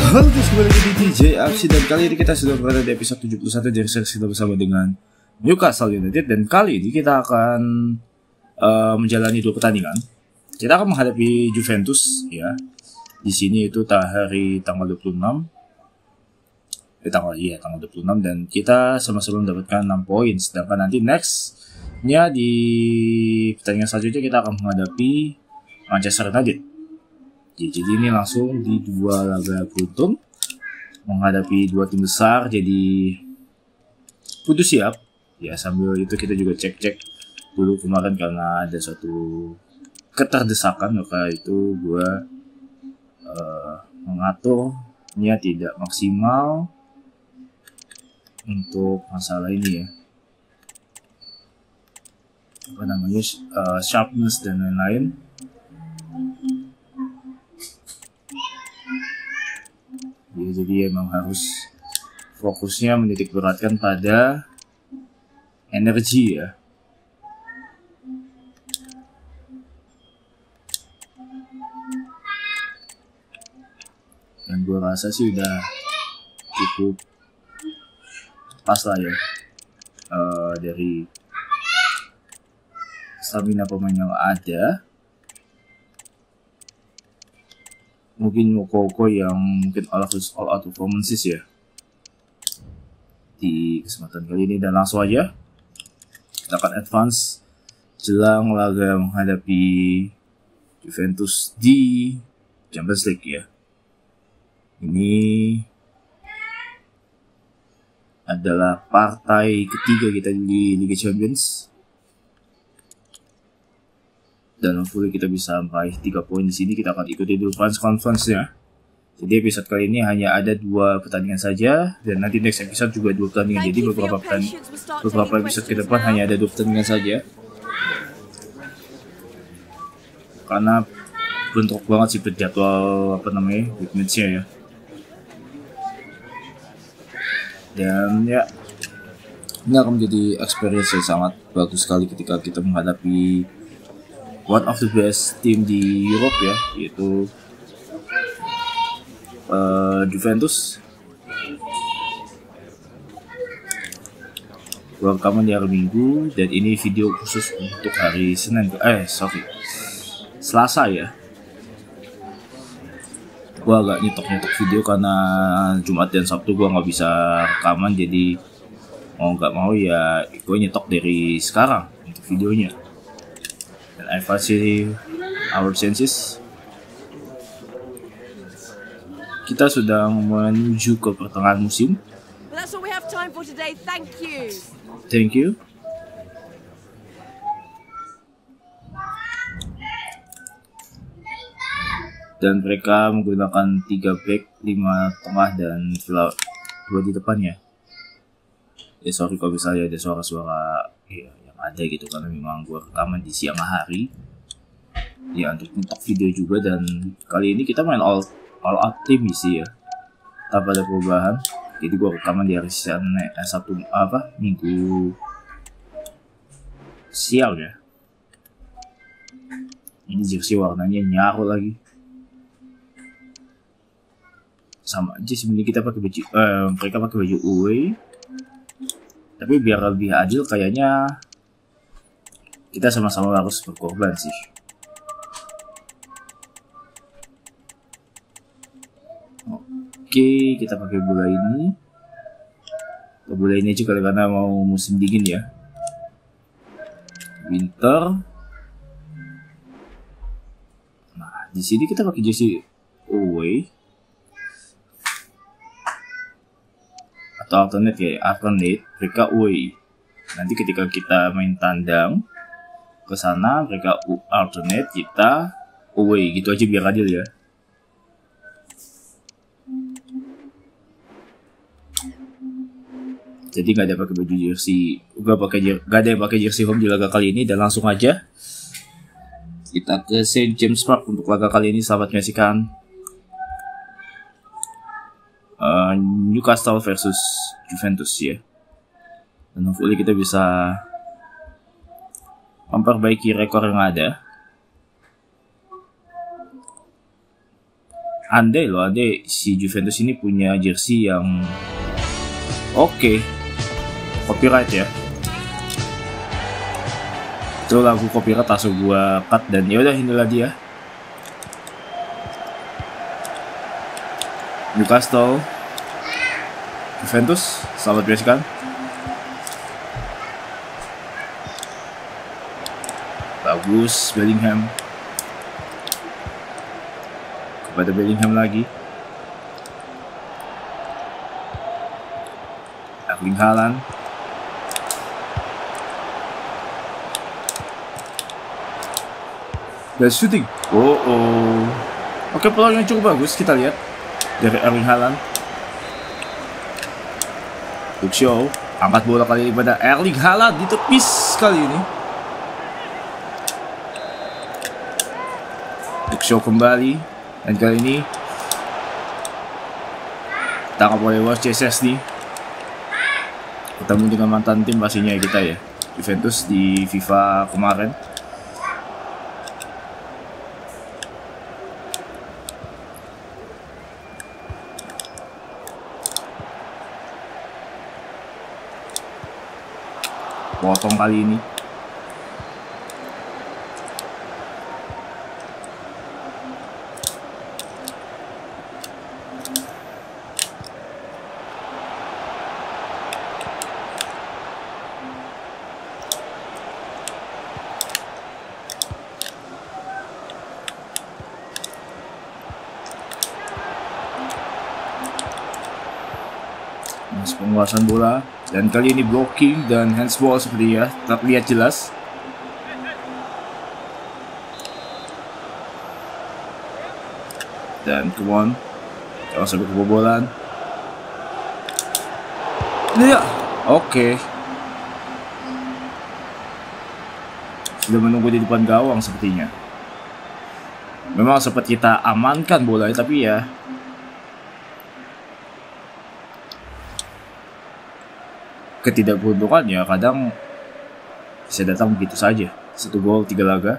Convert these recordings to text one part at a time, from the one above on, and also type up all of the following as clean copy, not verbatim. Halo guys, kembali lagi di DJ Apsi. Dan kali ini kita sudah berada di episode 71 dari seri kita bersama dengan Newcastle United. Dan kali ini kita akan menjalani dua pertandingan. Kita akan menghadapi Juventus ya. Di sini itu hari tanggal 26. Tanggal 26, dan kita sama-sama mendapatkan 6 poin. Sedangkan nanti nextnya di pertandingan selanjutnya kita akan menghadapi Manchester United. Jadi ini langsung di dua laga beruntun menghadapi dua tim besar, jadi kudu siap ya. Sambil itu kita juga cek-cek dulu kemarin karena ada suatu keterdesakan, maka itu gue mengaturnya tidak maksimal untuk masalah ini ya, apa namanya, sharpness dan lain-lain. Ya, jadi emang harus fokusnya menitik beratkan pada energi ya. Dan gue rasa sih udah cukup pas lah ya, dari stamina pemain yang ada. Mungkin Mokoko yang mungkin all out performances ya di kesempatan kali ini. Dan langsung aja kita akan advance jelang laga menghadapi Juventus di Champions League ya. Ini adalah partai ketiga kita di Liga Champions, dan hopefully kita bisa meraih 3 poin di sini. Kita akan ikuti dulu fans conference-nya. Jadi episode kali ini hanya ada 2 pertandingan saja, dan nanti next episode juga 2 pertandingan. Jadi beberapa episode ke depan hanya ada 2 pertandingan saja. Karena bentrok banget sih jadwal weekmatch-nya ya. Dan ya, ini akan menjadi experience yang sangat bagus sekali ketika kita menghadapi one of the best team di Europe ya, yaitu Juventus. Gua rekaman di hari Minggu, dan ini video khusus untuk hari Selasa ya. Gua agak nyetok video karena Jumat dan Sabtu gua nggak bisa rekaman, jadi mau nggak mau ya gua nyetok dari sekarang untuk videonya. I facilitate our senses. Kita sudah menuju ke pertengahan musim. That's all we have time for today. Thank you. Thank you. Dan mereka menggunakan 3 back, 5 tengah, dan 2 di depannya. Ya sorry kalau misalnya ada suara-suara ya ada gitu, karena memang gue rekaman di siang hari ya untuk nyetok video juga. Dan kali ini kita main all out team sih ya, tanpa ada perubahan. Jadi gue rekaman di hari Minggu siang ya. Ini jersey warnanya nyaru lagi, sama aja sebenarnya kita pakai baju mereka pakai baju away, tapi biar lebih adil kayaknya kita sama-sama harus berkorban sih. Oke, kita pakai bola ini. Bola ini juga karena mau musim dingin ya. Winter. Nah, di sini kita pakai jersey away. Atau alternate ya, alternate mereka away. Nanti ketika kita main tandang ke sana mereka alternate, kita away, gitu aja biar adil ya. Jadi nggak ada pakai baju jersey, nggak ada pakai jersey home di laga kali ini. Dan langsung aja kita ke Saint James Park untuk laga kali ini. Selamat menyaksikan Newcastle versus Juventus ya. Dan hopefully kita bisa memperbaiki rekor yang ada. andai loh, andai si Juventus ini punya jersey yang oke, copyright ya. Itu lagu copyright langsung gua cut, dan yaudah inilah dia Newcastle Juventus, selamat menyaksikan. Bagus, Bellingham. Kepada Bellingham lagi. Erling Haaland. Dan shooting. Oh. Oke, peluang yang cukup bagus, kita lihat dari Erling Haaland. Good show. Angkat bola kali ini pada Erling Haaland, ditepis kali ini. Show kembali, dan kali ini tangkap oleh Warchess nih, ketemu dengan mantan tim pastinya kita ya, Juventus di FIFA kemarin. Potong kali ini. Penguasaan bola, dan kali ini blocking dan handsball seperti ya, terlihat jelas. Dan kemudian kalau sampai kebobolan. Ya, oke. Sudah menunggu di depan gawang sepertinya. Memang sempat kita amankan bolanya, tapi ya ketidakberuntungannya kadang bisa datang begitu saja. 1 gol 3 laga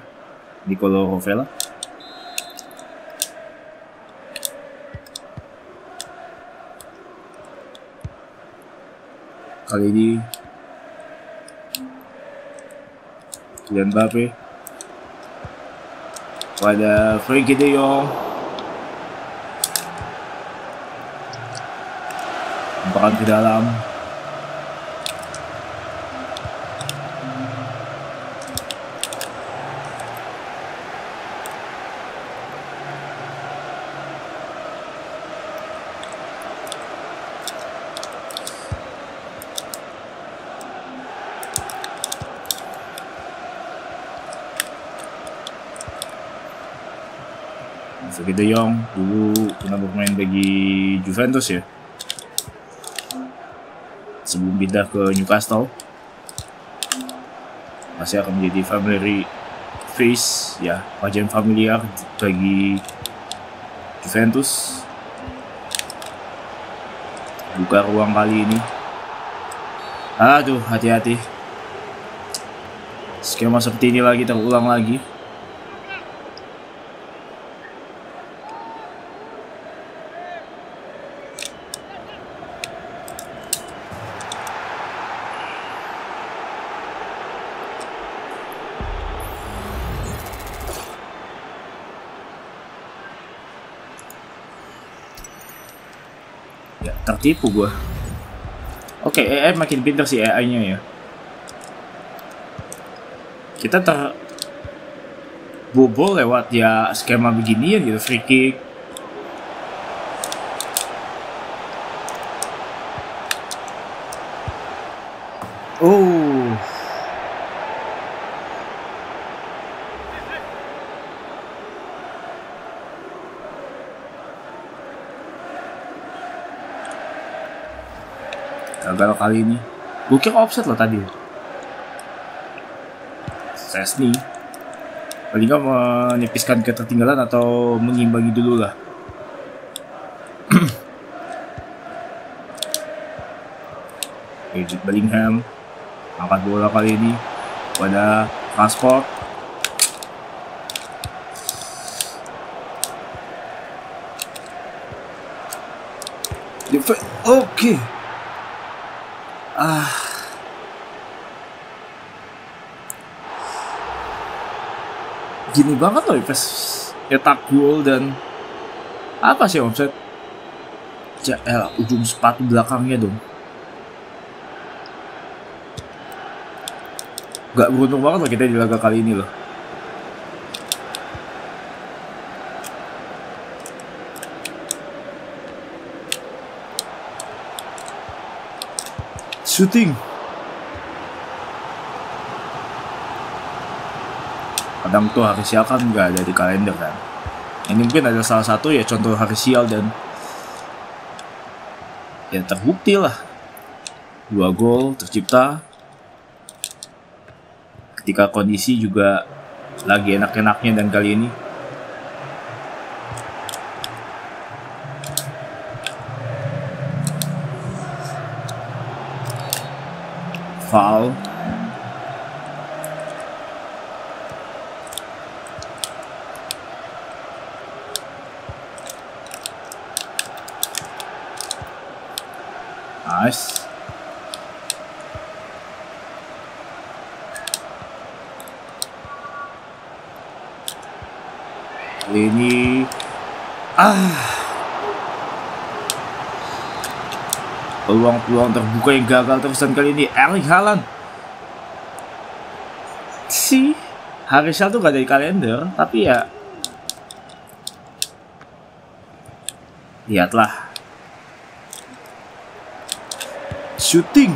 di Kolo Hovela. Kali ini Kylian Mbappé pada Frenkie de Jong. Tempakan ke dalam. Frenkie de Jong dulu pernah bermain bagi Juventus ya, sebelum pindah ke Newcastle. Masih akan menjadi family face ya, wajah familiar bagi Juventus. Buka ruang kali ini. Aduh, hati-hati. Skema seperti ini lagi terulang lagi. Tertipu gua. Oke, AI makin pintar sih AI-nya ya. Kita terbobol lewat ya skema beginian gitu, free kick. Gagal kali ini. Gue kira offset lah tadi. Sesni paling gak menipiskan ketertinggalan atau mengimbangi dulu lah. Bellingham angkat bola kali ini pada transport. Oke. Ah. Gini banget loh Juventus cetak gol dan apa sih offset? Jael ujung sepatu belakangnya dong. Gak beruntung banget loh kita di laga kali ini loh. Shooting. Kadang tuh hari sial kan nggak ada di kalender kan. Ini mungkin ada salah satu ya contoh hari sial dan ya terbukti lah. 2 gol tercipta ketika kondisi juga lagi enak-enaknya dan kali ini foul. Nice. Ini peluang-peluang terbuka yang gagal terusan kali ini. Erling Haaland si hari Sabtu gak ada di kalender, tapi ya lihatlah shooting.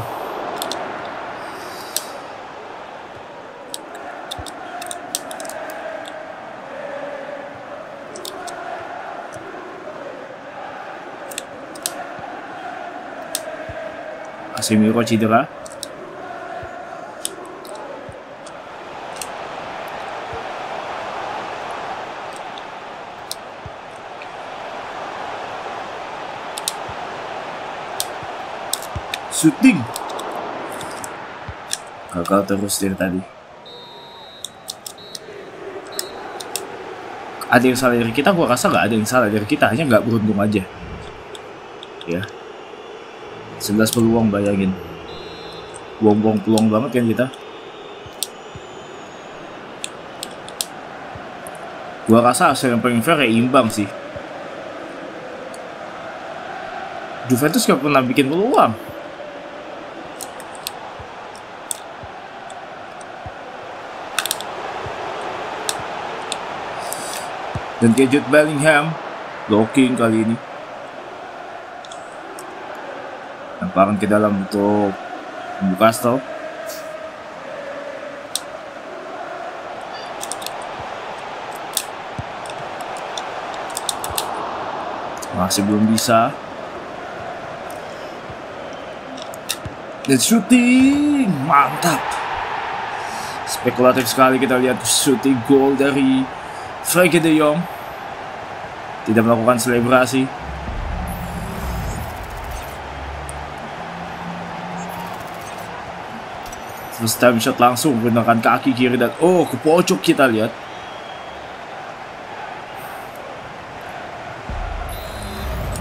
Semiro cedera. Shooting. Gagal terus dari tadi. Ada yang salah dari kita? Gua rasa nggak ada yang salah dari kita, hanya nggak beruntung aja. Ya. 11 peluang, bayangin. Buang-buang peluang banget kan kita. Gua rasa hasil yang paling fair ya imbang sih. Juventus gak pernah bikin peluang. Dan gadget Bellingham blocking kali ini. Lemparan ke dalam untuk Newcastle. Masih belum bisa. Dan shooting mantap. Spekulatif sekali kita lihat shooting goal dari Frenkie de Jong. Tidak melakukan selebrasi. First time shot langsung menggunakan kaki kiri dan ke pojok kita lihat.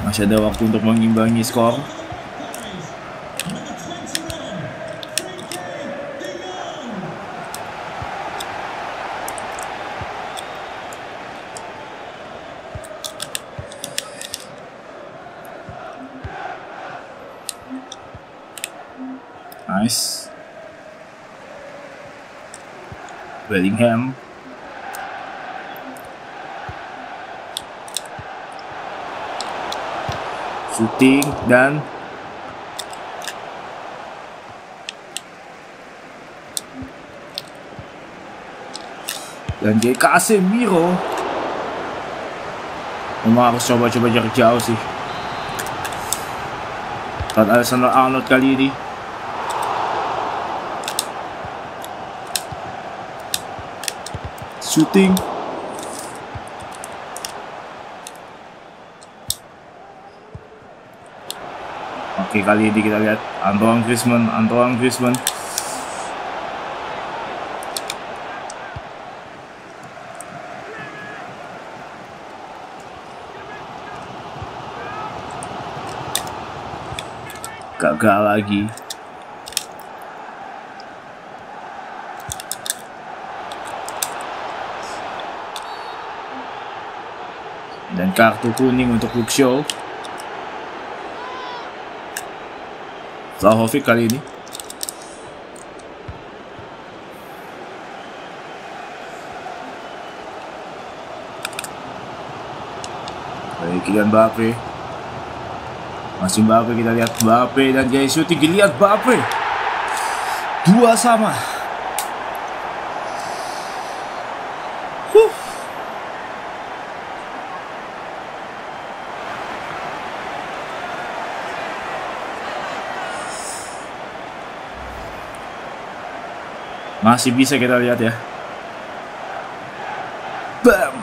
Masih ada waktu untuk mengimbangi skor. Nice. Bellingham. Shooting dan Casemiro. Memang harus coba-coba jarak jauh sih. Dan Alexander Arnold kali ini shooting. Oke, kali ini kita lihat Antoine Griezmann. Gagal lagi. Dan kartu kuning untuk Luke Shaw. Vlahovic kali ini. Baik, Kylian Mbappé. Masih Mbappé, kita lihat Mbappé dan gaya shooting, dilihat Mbappé. Dua sama. Masih bisa kita lihat ya. Bam.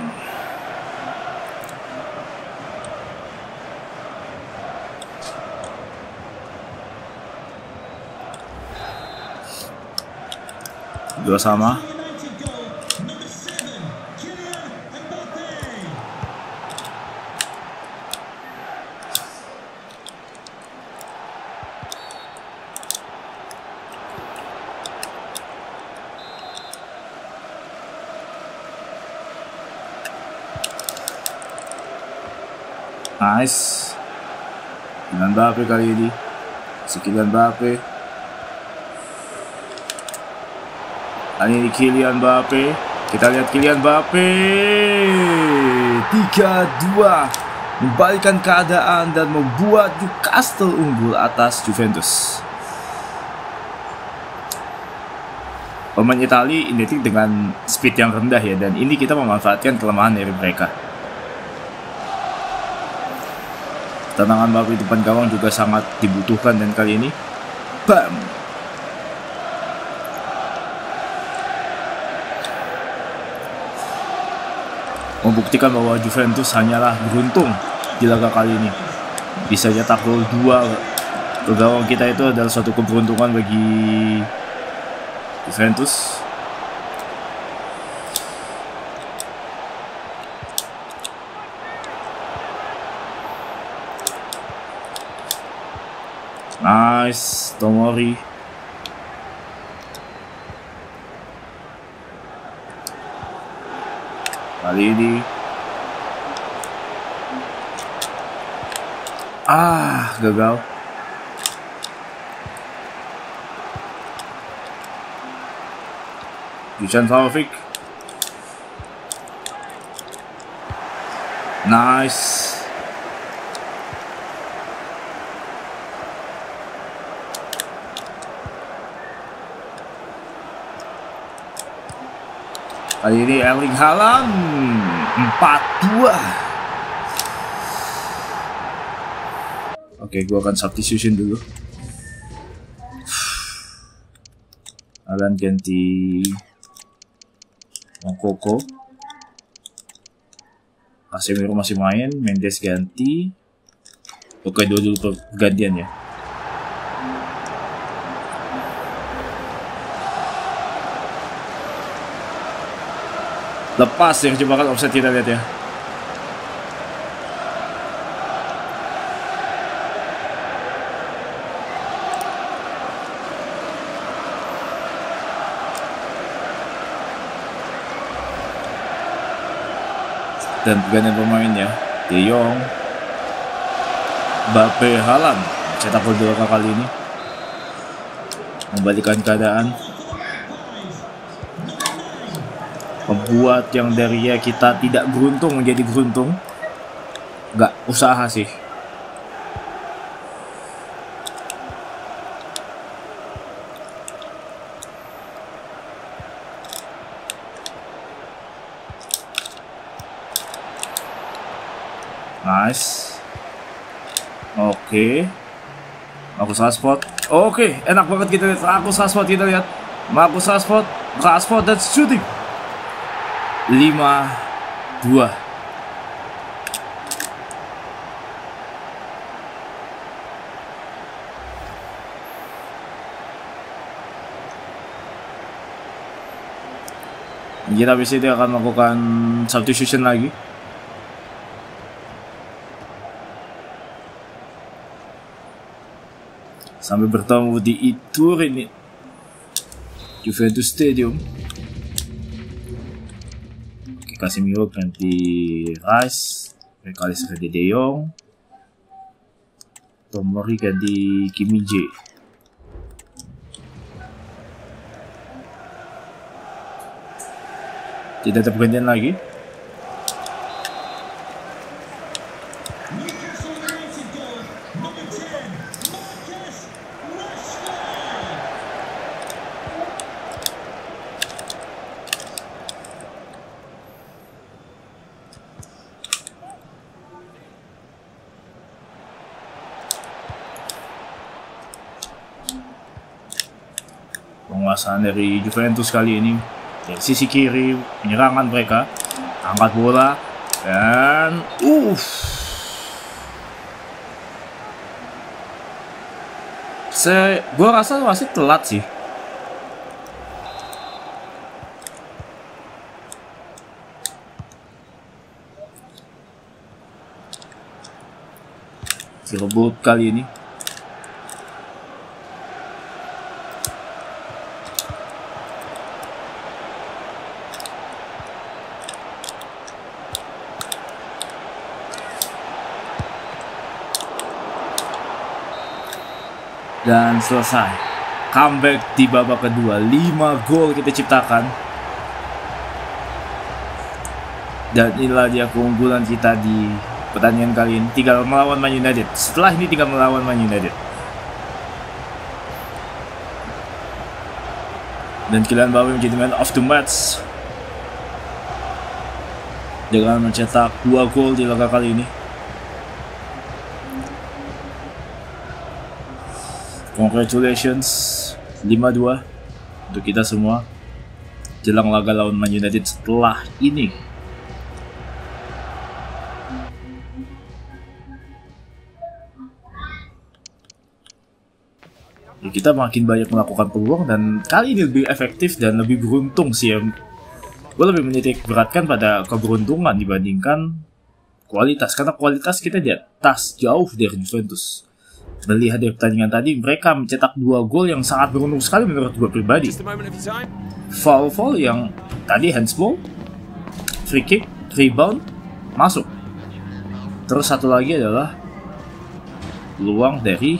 Dua sama. Nice. Dengan Mbappé kali ini. Sekian Mbappé. Kali ini Kylian Mbappé. Kita lihat Kylian Mbappé. 3-2. Membalikkan keadaan dan membuat Newcastle unggul atas Juventus. Pemain Italia identik dengan speed yang rendah ya, dan ini kita memanfaatkan kelemahan dari mereka. Tendangan Mbappé depan gawang juga sangat dibutuhkan, dan kali ini bam. Membuktikan bahwa Juventus hanyalah beruntung di laga kali ini. Bisa cetak gol 2 ke gawang kita itu adalah suatu keberuntungan bagi Juventus. Nice, Tomori. Kali ini gagal. Dusan Vlahovic. Nice. Kali ini Erling Haaland. 4-2. Oke, gue akan substitution dulu. Haaland ganti Mokoko. Casemiro masih main. Mendes ganti. Oke, dua dulu pergantian ya. Lepas yang jebakan offside, kita lihat ya. Dan pergantian pemainnya, De Jong, Mbappé, Haaland cetak gol 2 kali ini, membalikkan keadaan. Membuat yang dari ya kita tidak beruntung menjadi beruntung. Gak usaha sih. Nice. Oke. Marcus Rashford. Oke, enak banget kita lihat Marcus Rashford, kita lihat Marcus Rashford, Rashford dan shooting. 5-2. Kita habis itu akan melakukan substitution lagi. Sampai bertemu di Iturin, Juventus Stadium. Oke, Casemiro ganti Rice, Rice ganti De Jong, Tomori ganti Kimi J. Tidak ada pergantian lagi. Penguasaan dari Juventus kali ini. Dari sisi kiri penyerangan mereka, angkat bola dan gua rasa masih telat sih. Direbut kali ini. Dan selesai. Comeback di babak kedua. 5 gol kita ciptakan. Dan inilah dia keunggulan kita di pertandingan kali ini. Tinggal melawan Man United. Setelah ini tinggal melawan Man United. Dan Kylian Mbappé menjadi man of the match dengan mencetak 2 gol di laga kali ini. Congratulations, 5-2 untuk kita semua jelang laga lawan Man United setelah ini. Ya, kita makin banyak melakukan peluang dan kali ini lebih efektif dan lebih beruntung sih. Gue lebih menitik beratkan pada keberuntungan dibandingkan kualitas, karena kualitas kita di atas jauh dari Juventus. Melihat dari pertandingan tadi, mereka mencetak 2 gol yang sangat beruntung sekali menurut gue pribadi. Foul yang tadi handsball, free kick, rebound, masuk. Terus satu lagi adalah peluang dari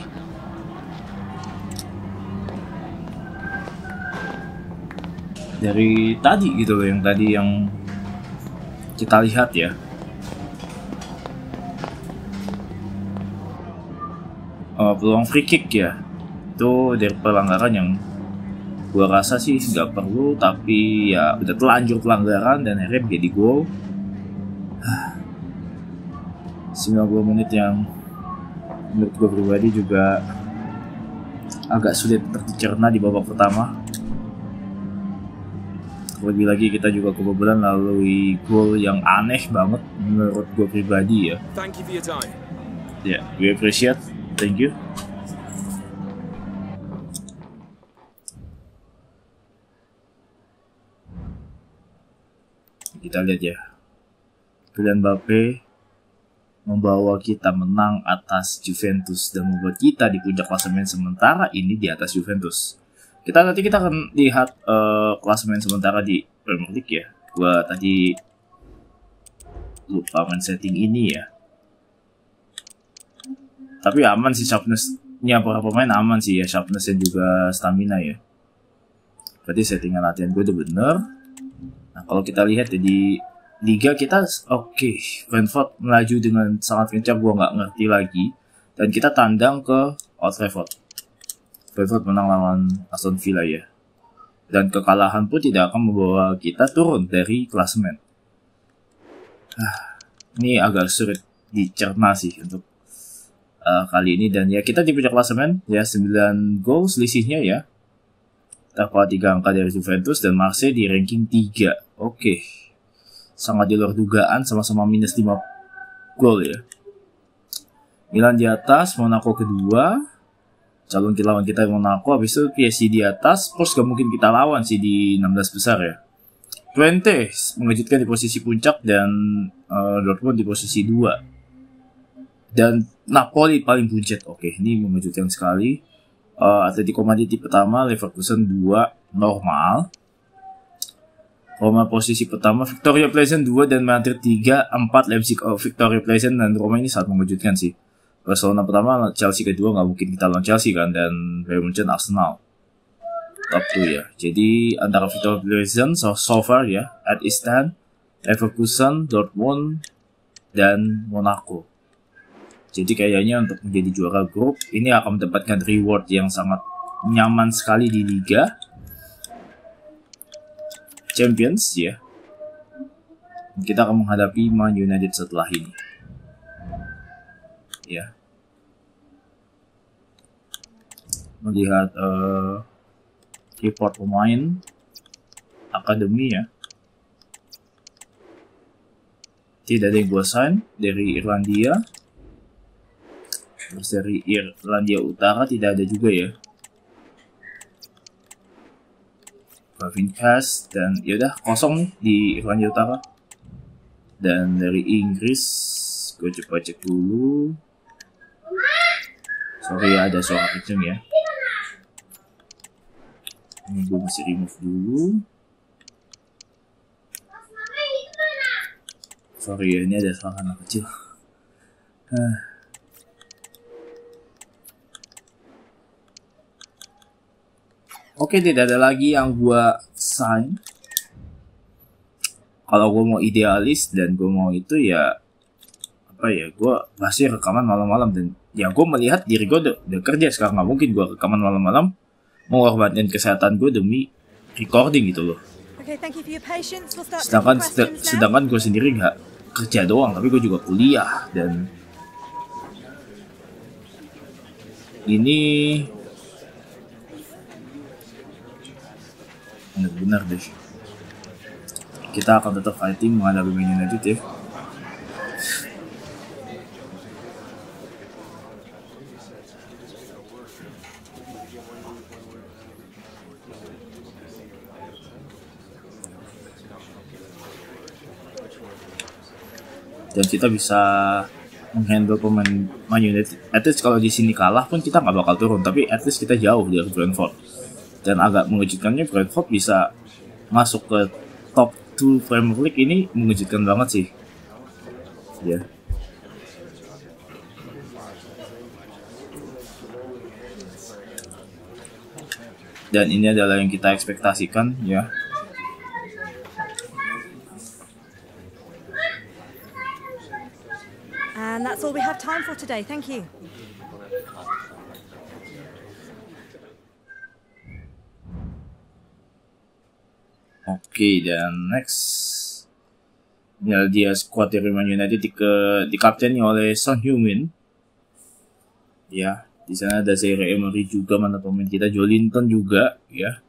tadi gitu loh, yang tadi yang kita lihat ya. Peluang free kick ya, itu dari pelanggaran yang gua rasa sih nggak perlu, tapi ya udah telanjur pelanggaran dan akhirnya jadi gol. 90 menit yang menurut gua pribadi juga agak sulit tercerna di babak pertama. Lebih lagi kita juga kebobolan melalui gol yang aneh banget menurut gua pribadi ya. Ya, we appreciate. Thank you. Kita lihat ya, Kylian Mbappé membawa kita menang atas Juventus dan membuat kita di puncak klasemen sementara ini di atas Juventus. Nanti kita akan lihat klasemen sementara di Premier League ya. Gua tadi lupa men-setting ini ya. Tapi aman sih, sharpness-nya para pemain aman sih ya, sharpness dan juga stamina ya. Berarti settingan latihan gue udah bener. Nah, kalau kita lihat ya di liga kita, oke, Brentford melaju dengan sangat kencang, gue nggak ngerti lagi. Dan kita tandang ke Old Trafford. Brentford menang lawan Aston Villa ya. Dan kekalahan pun tidak akan membawa kita turun dari klasemen. Ini agak sulit dicerna sih untuk kali ini. Dan ya kita di puncak klasemen ya, 9 gol selisihnya ya. Terpaut 3 angka dari Juventus dan Marseille di ranking 3. Oke. Sangat di luar dugaan, sama-sama minus 5 gol ya. Milan di atas, Monaco kedua. Calon lawan kita Monaco, habis itu PSG di atas, terus gak mungkin kita lawan sih di 16 besar ya. Twente mengejutkan di posisi puncak dan Dortmund di posisi 2. Dan Napoli paling buncit. Oke, ini mengejutkan sekali. Atletico Madrid pertama, Leverkusen 2 normal. Roma posisi pertama, Victoria Pleasant 2 dan Madrid 3, 4 Leipzig. Victoria Pleasant dan Roma ini sangat mengejutkan sih. Barcelona pertama, Chelsea kedua, nggak mungkin kita lawan Chelsea kan, dan Bayern Munchen Arsenal. Top 2 ya. Jadi antara Victoria Pleasant so far ya, at Istan, Leverkusen, Dortmund dan Monaco. Jadi kayaknya untuk menjadi juara grup ini akan mendapatkan reward yang sangat nyaman sekali di Liga Champions ya. Kita akan menghadapi Man United setelah ini. Ya. Melihat report pemain akademi ya. Tidak ada yang gua sign dari Irlandia. Terus dari Irlandia Utara tidak ada juga ya. Vinkas dan yaudah kosong nih di Irlandia Utara. Dan dari Inggris gue coba cek dulu. Sorry ya, ada suara kecil ya. Ini gue mesti remove dulu. Sorry ya, ini ada suara anak kecil. Oke, tidak ada lagi yang gua sign. Kalau gua mau idealis dan gua mau itu ya apa ya, gua pasti rekaman malam-malam, dan ya gua melihat diri gua udah kerja sekarang, nggak mungkin gua rekaman malam-malam, mengorbankan kesehatan gua demi recording gitu loh. Sedangkan gua sendiri nggak kerja doang, tapi gua juga kuliah, dan ini benar-benar deh. Kita akan tetap fighting menghadapi Man United ya. Dan kita bisa menghandle pemain Man United. At least kalau di sini kalah pun kita nggak bakal turun, tapi at least kita jauh dari Brentford. Dan agak mengejutkannya Brentford bisa masuk ke top 2 Premier League, ini mengejutkan banget sih. Ya. Yeah. Dan ini adalah yang kita ekspektasikan ya. Yeah. And that's all we have time for today. Thank you. Oke, dan next ya, dia squad dari Man United dikapteni oleh Son Heung-min. Ya, di sana ada Zaire Emery juga, mana pemain kita Jolinton juga ya.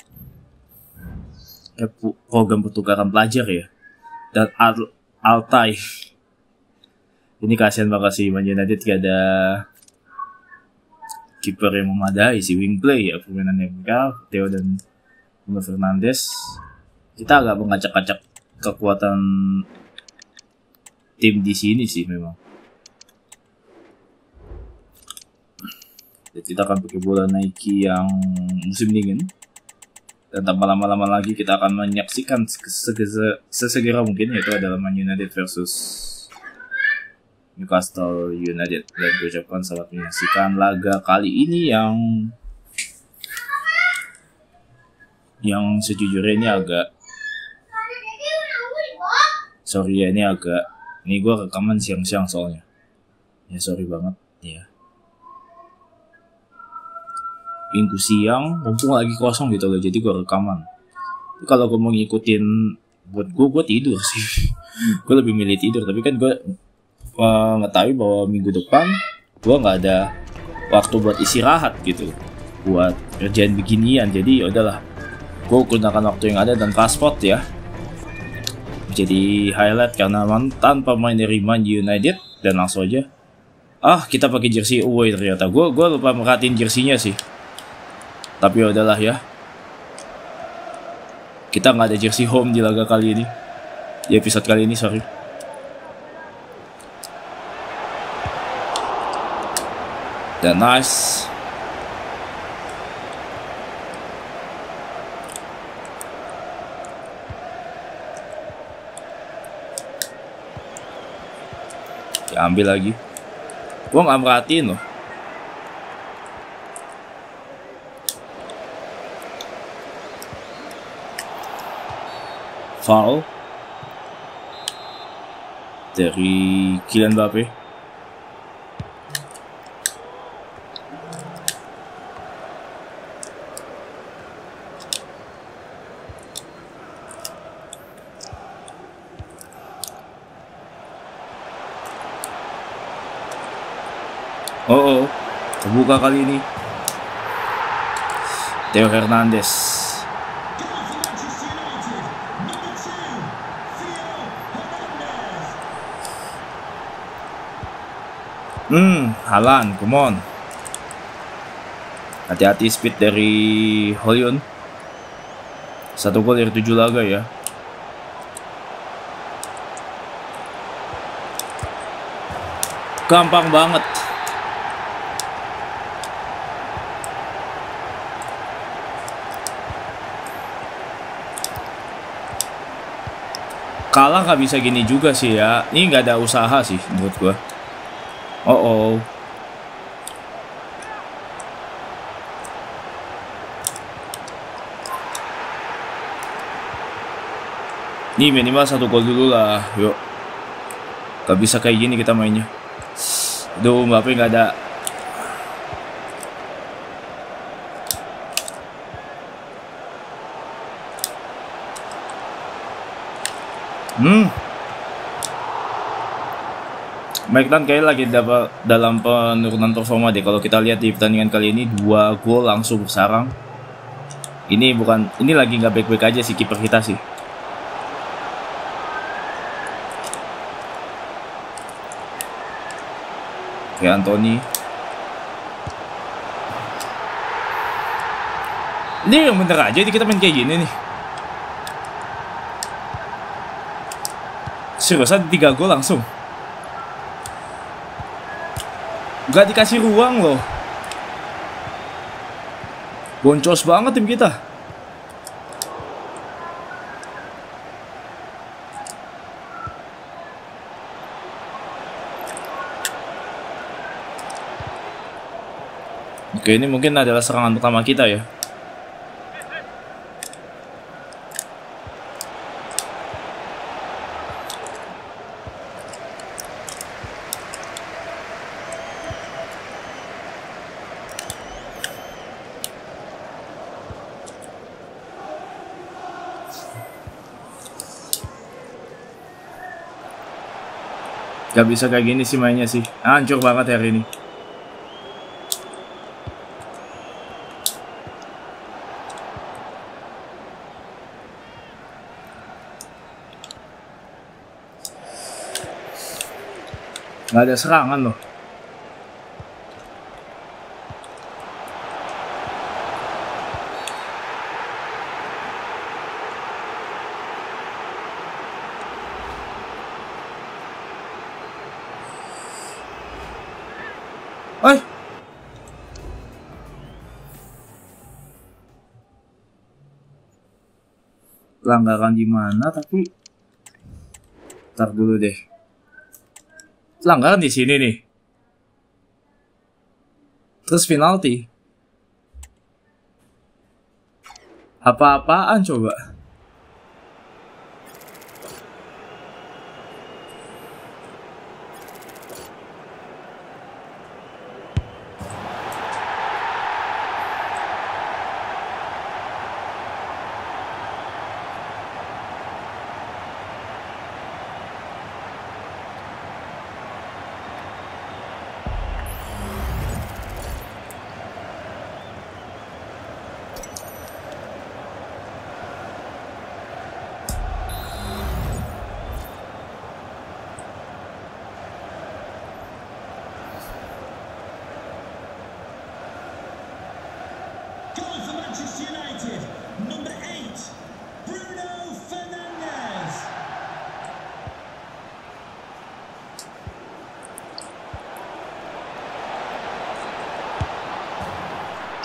Program pertukaran pelajar ya. Dan Altai. Ini kasihan banget sih Man United tidak ada kiper yang memadai, si wing play ya, permainan mereka Theo dan Hernandez. Kita agak mengacak-acak kekuatan tim di sini sih memang. Jadi kita akan pakai bola Nike yang musim dingin. Dan tanpa lama-lama lagi kita akan menyaksikan sesegera mungkin, yaitu adalah Man United versus Newcastle United. Dan gue ucapkan selamat menyaksikan laga kali ini yang sejujurnya ini agak sorry ya, ini gue rekaman siang-siang soalnya. Ya sorry banget ya. Minggu siang mumpung lagi kosong gitu loh, jadi gue rekaman. Kalau gue mau ngikutin buat gue tidur sih. Gue lebih milih tidur, tapi kan gue mengetahui bahwa minggu depan gue nggak ada waktu buat istirahat gitu, buat kerjaan beginian. Jadi udahlah, gue gunakan waktu yang ada dan transport ya. Jadi highlight karena tanpa main dari Man United, dan langsung aja kita pakai jersey away ternyata. Gue lupa merhatiin jersinya sih, tapi udahlah ya, kita nggak ada jersey home di laga kali ini, di episode kali ini, sorry. Dan nice Diambil lagi. Gue gak merhatiin loh. Foul dari Kylian Mbappé. Oh, terbuka kali ini. Theo Hernandez. Haaland, come on. Hati-hati speed dari Haaland. 1 gol dari 7 laga ya. Gampang banget. Kalah nggak bisa gini juga sih ya. Ini nggak ada usaha sih menurut gua. Oh. Ini minimal 1 gol dulu lah. Yuk. Nggak bisa kayak gini kita mainnya. Aduh, Mbappé nggak ada. Maiklan kayak lagi dalam penurunan performa deh. Kalau kita lihat di pertandingan kali ini 2 gol langsung bersarang. Ini lagi nggak baik-baik aja si kiper kita sih. Oke, Anthony. Ini yang bener aja kita main kayak gini nih. Seriusan 3 gol langsung. Gak dikasih ruang loh. Boncos banget tim kita. Oke, ini mungkin adalah serangan pertama kita ya. Gak bisa kayak gini sih mainnya sih. Hancur banget hari ini. Gak ada serangan loh. Oi. Pelanggaran di mana? Tapi ntar dulu deh. Pelanggaran di sini nih. Terus penalti. Apa-apaan coba?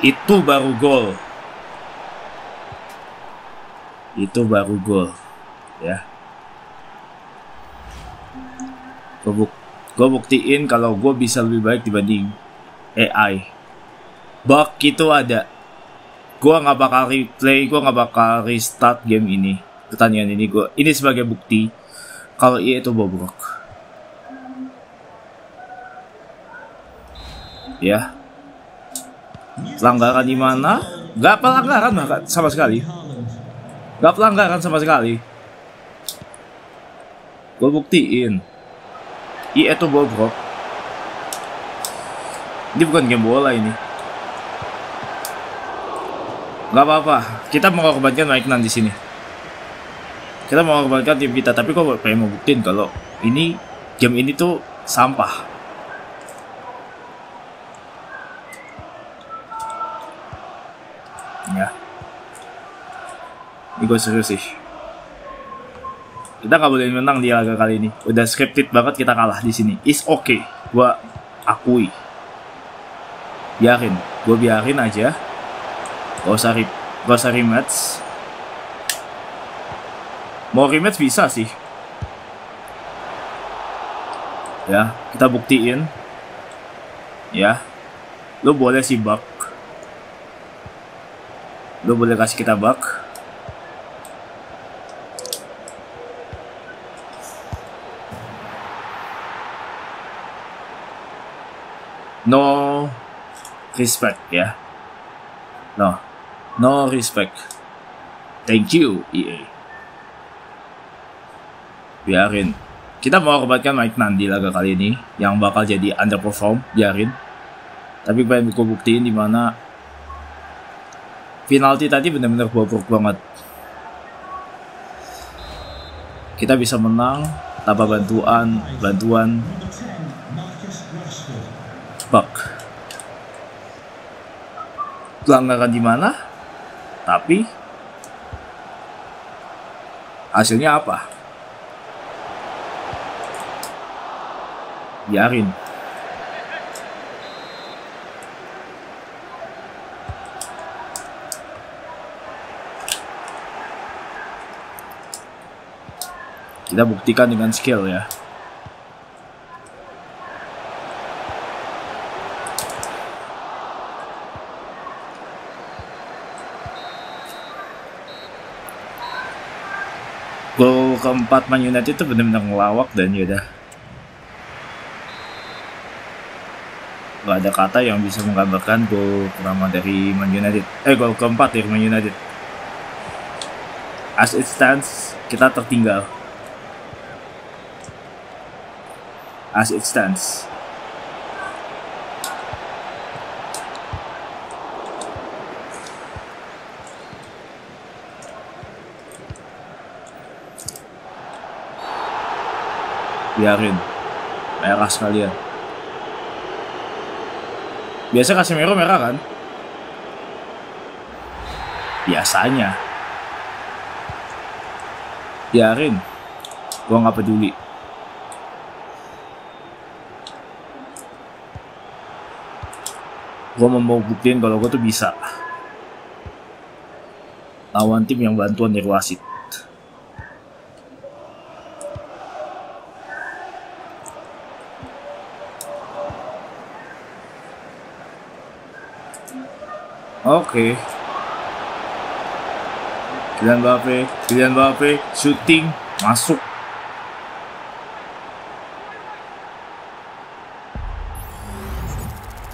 Itu baru gol. Itu baru gol. Ya. Gue buktiin kalau gue bisa lebih baik dibanding AI. Bug itu ada. Gue gak bakal replay, gue gak bakal restart game ini. Pertandingan ini gue, ini sebagai bukti kalau EA itu bobrok. Ya. Pelanggaran di mana? Gak pelanggaran sama sekali. Gak pelanggaran sama sekali. Gue buktiin EA itu bobrok. Ini bukan game bola ini. Gak apa-apa, kita mengorbankan Maiknan di sini. Kita mengorbankan tim kita, tapi kok pengen membuktiin kalau ini game ini tuh sampah. Ya, ini gue serius sih. Kita nggak boleh menang di laga kali ini. Udah scripted banget kita kalah di sini. It's okay, gue akui. Biarin, gue biarin aja. Gak usah rematch. Mau rematch bisa sih. Ya, kita buktiin. Ya, lo boleh sih bug. Lo boleh kasih kita bug. No respect ya. No respect. Thank you, EA. Biarin. Kita mau korbankan Mike Nandi laga kali ini yang bakal jadi underperform, biarin. Tapi pengen gue buktiin dimana penalti tadi bener-bener bobrok banget. Kita bisa menang tanpa bantuan bug. Pelanggaran di mana? Tapi hasilnya apa? Biarin. Kita buktikan dengan skill ya. Gol keempat Man United itu benar-benar ngelawak dan yaudah. Gak ada kata yang bisa menggambarkan gol pertama dari Man United. Gol keempat dari Man United. As it stands, kita tertinggal. As it stands. Biarin, merah sekalian. Biasa Casemiro merah kan? Biasanya. Biarin, gua nggak peduli. Gua mau buktiin kalau gua tuh bisa lawan tim yang bantuan dari wasit. Oke. Kylian Mbappé, shooting, masuk.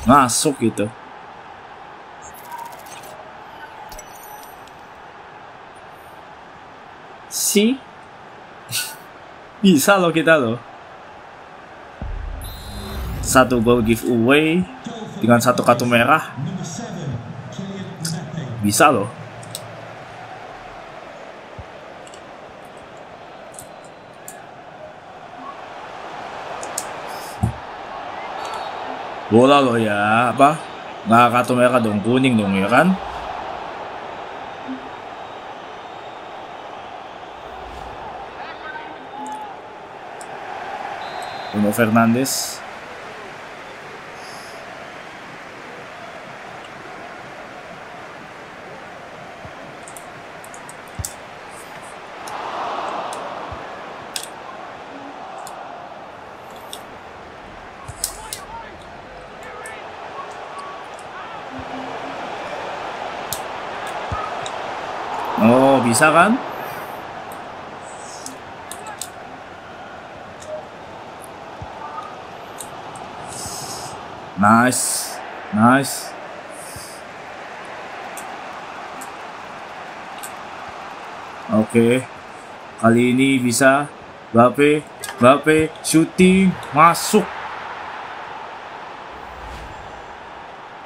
Masuk gitu. Si. Bisa loh kita loh. Satu goal giveaway dengan satu kartu merah. Bisa loh. Bola loh ya, apa? Nggak kartu merah dong, kuning dong ya kan? Theo Hernandez. bisa kan. Nice, nice. Oke, kali ini bisa. Mbappé, Mbappé, shooting, masuk.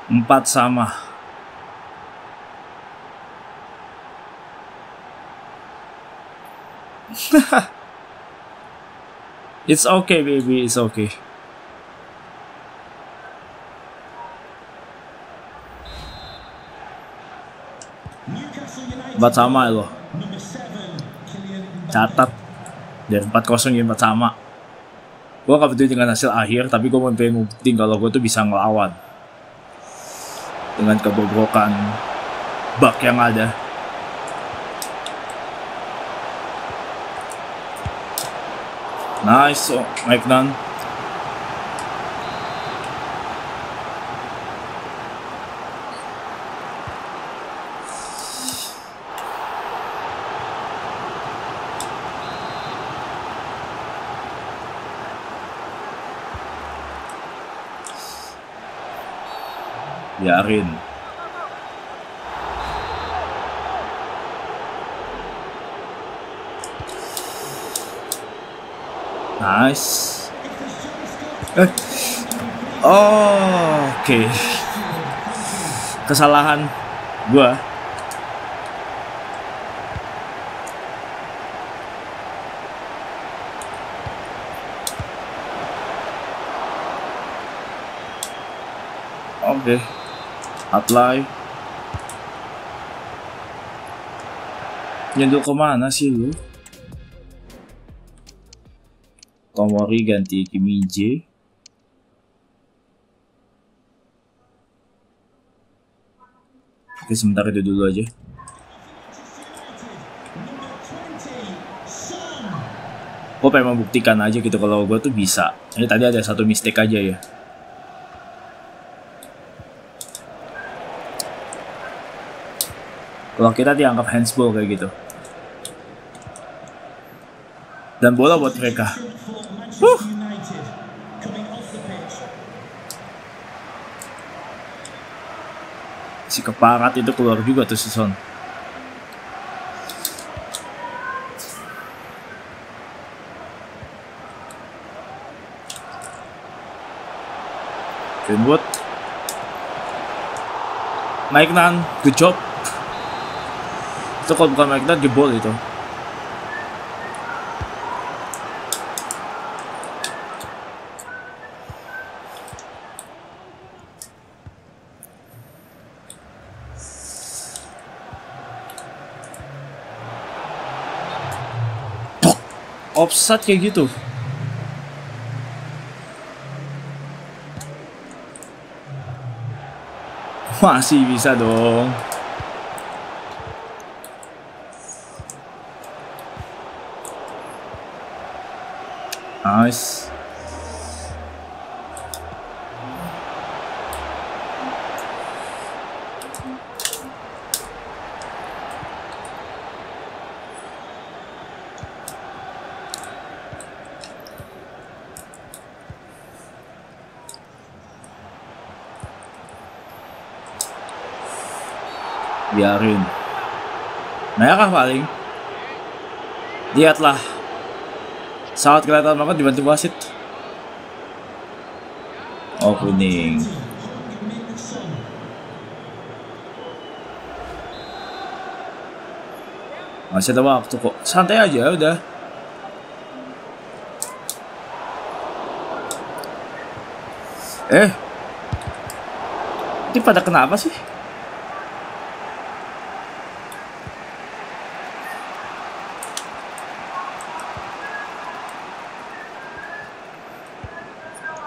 4 sama. It's okay baby, it's okay. Empat sama loh, catat dari 4-0 yang empat sama. Gue gak peduli dengan hasil akhir, tapi gue mau penting kalau gue tuh bisa ngelawan dengan kebobrokan bug yang ada. Nice, oh, Maignan. Biarin. Nice. Oh, oke. Kesalahan gua. Oke. Apply. Nyenduk kemana sih lu? Tomori ganti Kimi J. Oke, sebentar itu dulu aja. Gue pengen membuktikan aja gitu kalau gue tuh bisa. Ini tadi ada satu mistake aja ya. Kalau kita dianggap handsball kayak gitu. Dan bola buat mereka. Si keparat itu keluar juga tuh si Son. Greenwood. Maignan, good job. Itu kalau bukan Maignan jebol itu. Offside kayak gitu. Masih bisa dong. Nice. Biarin. Merah paling. Lihatlah. Sangat kelihatan banget dibantu wasit. Oh, kuning. Masih ada waktu kok. Santai aja udah. Ini pada kenapa sih?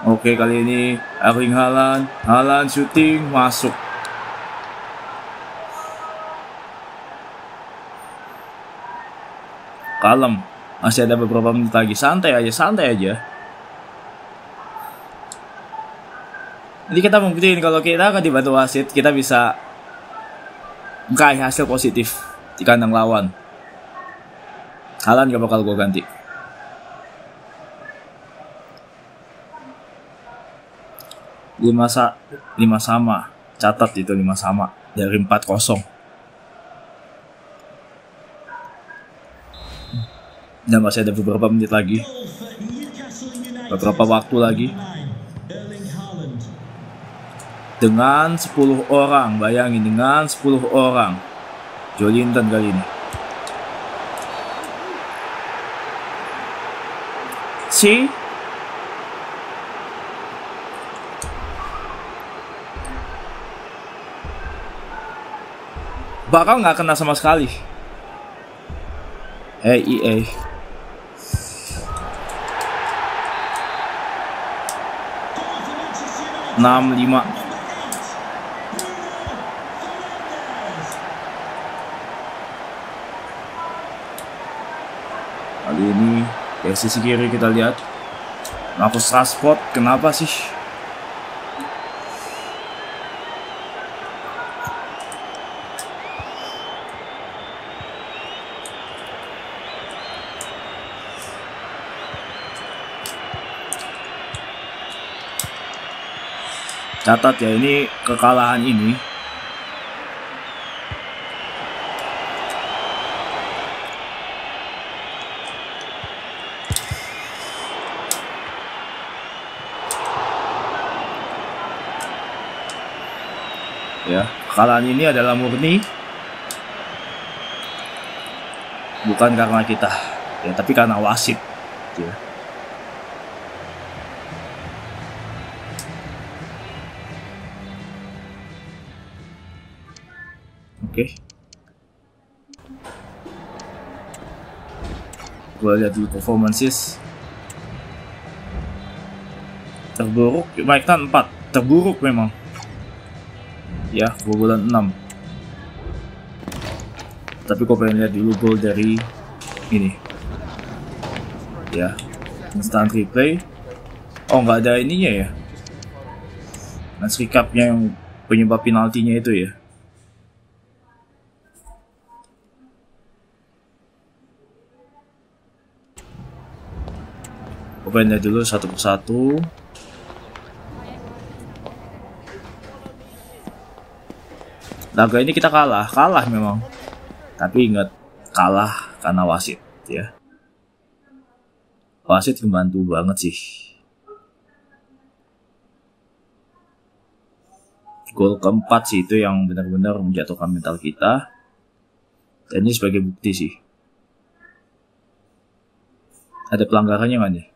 Oke, kali ini Erling Haaland, shooting masuk. Kalem, masih ada beberapa menit lagi. Santai aja, Jadi kita membuktikan kalau kita akan dibantu wasit, kita bisa meraih hasil positif di kandang lawan. Haaland gak bakal gue ganti. Lima sama, catat itu 5 sama dari 4-0. Dan masih ada beberapa menit lagi, beberapa waktu lagi. Dengan 10 orang, bayangin dengan 10 orang. Jolinton kali ini. Si bakal nggak kena sama sekali. EA. Enam 5. Kali ini dari sisi kiri kita lihat. Marcus Rashford kenapa sih? Catat ya, ini kekalahan ini ya, kekalahan ini adalah murni bukan karena kita ya, tapi karena wasit ya. Oke, gue lihat dulu performances. Terburuk, Maiknan 4. Terburuk memang. Ya, bulan 6. Tapi gue pengen lihat dulu gol dari ini. Ya, instant replay. Oh, nggak ada ininya ya. Match recap-nya yang penyebab penaltinya itu ya. Opennya dulu satu persatu. Laga ini kita kalah memang. Tapi ingat, kalah karena wasit ya. Wasit membantu banget sih. Gol keempat sih itu yang benar-benar menjatuhkan mental kita. Dan ini sebagai bukti sih. Ada pelanggarannya nggak nih?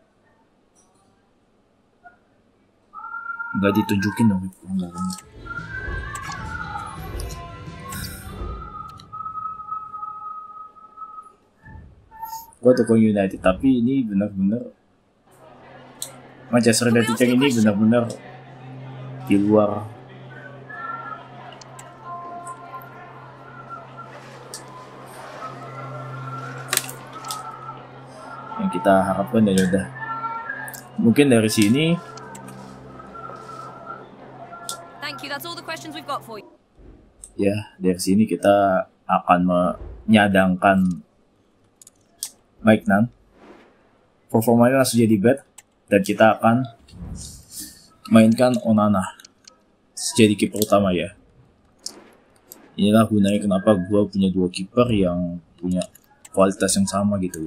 Nggak ditunjukin dong pelanggarannya. Gue dukung United, tapi ini benar-benar Manchester United yang ini benar-benar di luar. Yang kita harapkan ya udah. Mungkin dari sini ya, dari sini kita akan menyadangkan Maiknan. Performanya langsung jadi bad. Dan kita akan mainkan Onana jadi kiper utama ya. Inilah gunanya kenapa gue punya dua kiper yang punya kualitas yang sama gitu.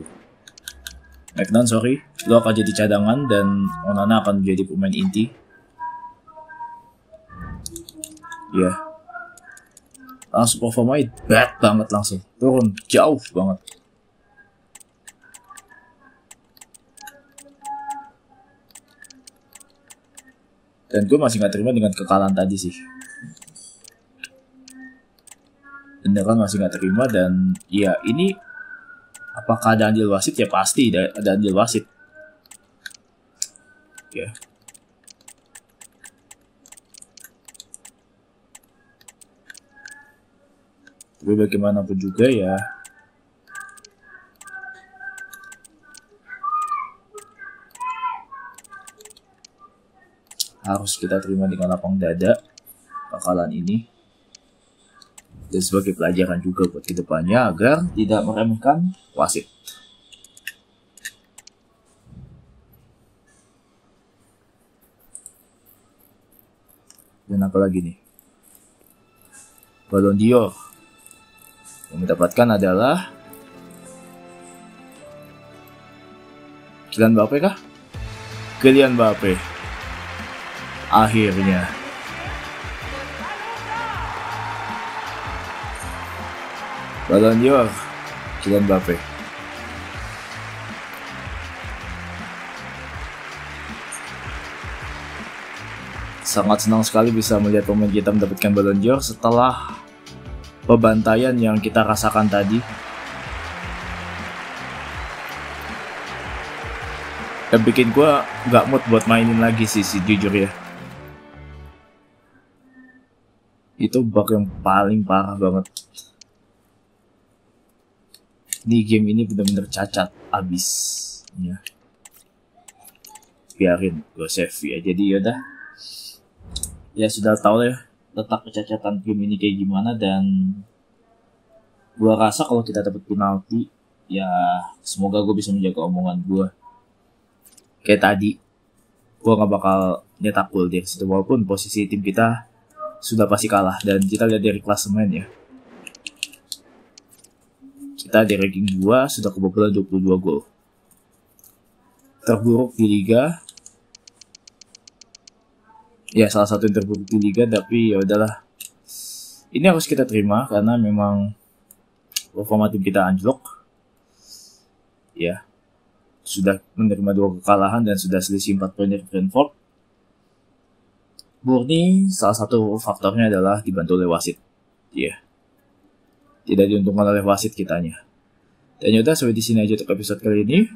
Maiknan sorry, lo akan jadi cadangan dan Onana akan menjadi pemain inti. Ya, yeah. Langsung performanya bad banget, langsung turun jauh banget. Dan gue masih nggak terima dengan kekalahan tadi sih. Beneran masih nggak terima dan ya ini apakah ada andil wasit? Ya pasti ada andil wasit. Ya. Yeah. Tapi bagaimanapun juga ya, harus kita terima dengan lapang dada bakalan ini. Dan sebagai pelajaran juga buat kedepannya agar tidak meremehkan wasit. Dan apa lagi nih? Ballon d'or. Yang didapatkan adalah Kylian Mbappé kah? Kylian Mbappé. Akhirnya. Ballon d'or Kylian Mbappé. Sangat senang sekali bisa melihat pemain kita mendapatkan Ballon d'or setelah pembantaian yang kita rasakan tadi. Dan bikin gue gak mood buat mainin lagi sih, jujur ya. Itu bug yang paling parah banget. Ini game ini bener-bener cacat abis ya. Biarin, gue save ya. Jadi yaudah, ya sudah tahu ya letak kecacatan game ini kayak gimana, dan gua rasa kalau kita dapat penalti ya semoga gue bisa menjaga omongan gua kayak tadi. Gua nggak bakal nyetak gol dari situ walaupun posisi tim kita sudah pasti kalah, dan kita lihat dari klasemen ya, kita di ranking 2 sudah kebobolan 22 gol, terburuk di liga. Ya salah satu yang terburuk di liga, tapi ya udahlah. Ini harus kita terima karena memang performa tim kita anjlok. Ya. Sudah menerima 2 kekalahan dan sudah selisih 4 poin dari Brentford. Murni salah satu faktornya adalah dibantu oleh wasit. Ya. Tidak diuntungkan oleh wasit kitanya. Dan yaudah, sampai di sini aja untuk episode kali ini.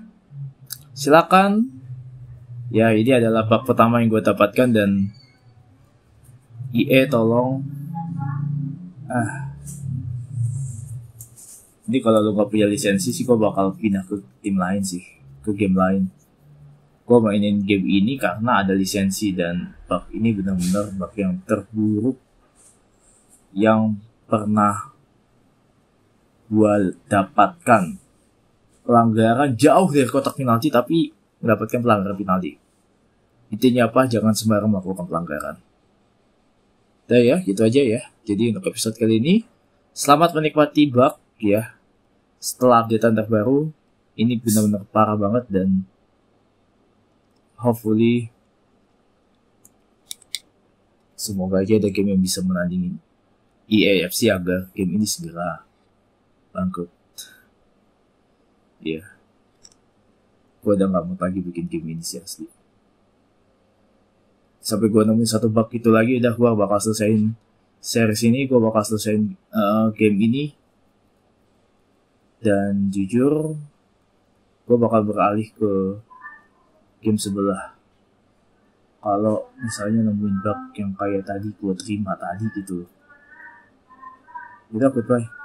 Silakan. Ya, ini adalah bug pertama yang gue dapatkan, dan IE tolong, ini kalau lo gak punya lisensi sih gue bakal pindah ke tim lain sih, ke game lain. Gue mainin game ini karena ada lisensi, dan bug ini benar-benar bug yang terburuk yang pernah gue dapatkan. Pelanggaran jauh dari kotak penalti tapi mendapatkan pelanggaran penalti. Intinya apa? Jangan sembarang melakukan pelanggaran. Udah ya, gitu aja ya. Jadi untuk episode kali ini, selamat menikmati bug ya. Setelah updatean terbaru, ini benar-benar parah banget, dan hopefully semoga aja ada game yang bisa menandingi EA FC agar game ini segera bangkrut. Ya. Gue udah gak mau lagi bikin game ini sih asli. Sampai gue nemuin satu bug itu lagi, udah gue bakal selesain series ini, gue bakal selesain game ini. Dan jujur, gue bakal beralih ke game sebelah. Kalau misalnya nemuin bug yang kayak tadi gue terima tadi gitu. Udah, goodbye.